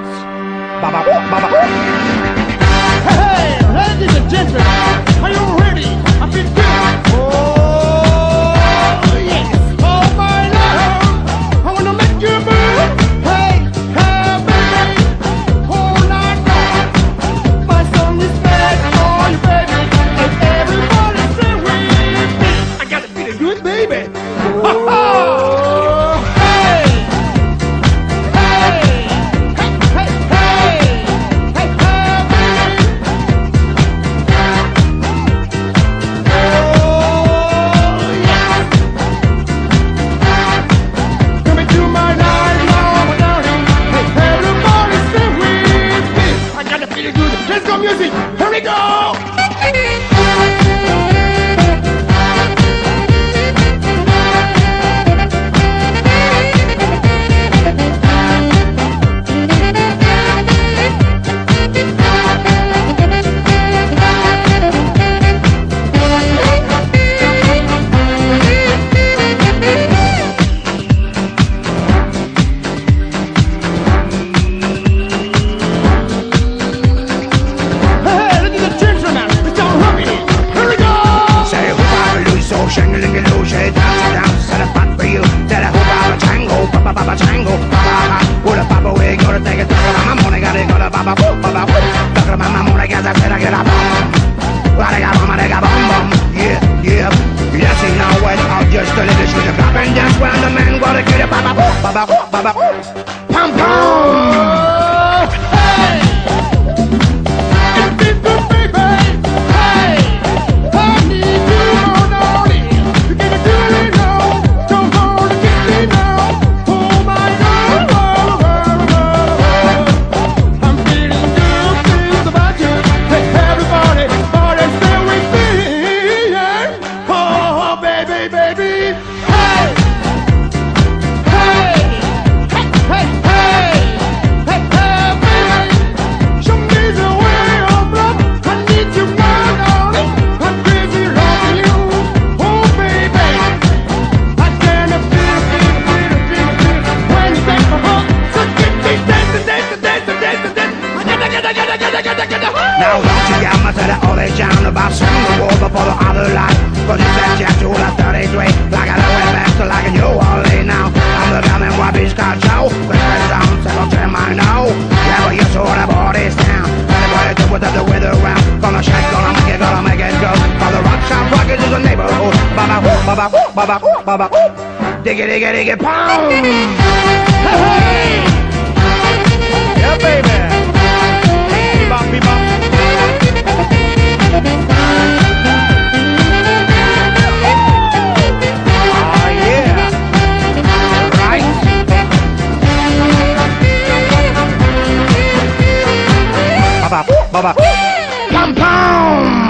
rights. Hey, hey, ladies and gentlemen, are you ready? I feel good. Oh, yes. Oh, my love, I wanna make you move. Hey, hey, baby, all night long. My song is bad for you, baby, and everybody stay with me. I gotta be the good baby. Ha ha! Music. Here we go! Diggy, diggy, diggy, pound! Hey, hey! Yeah, baby! Bebop, bebop! Oh, yeah! Right? Bebop, bebop! Pound, pound!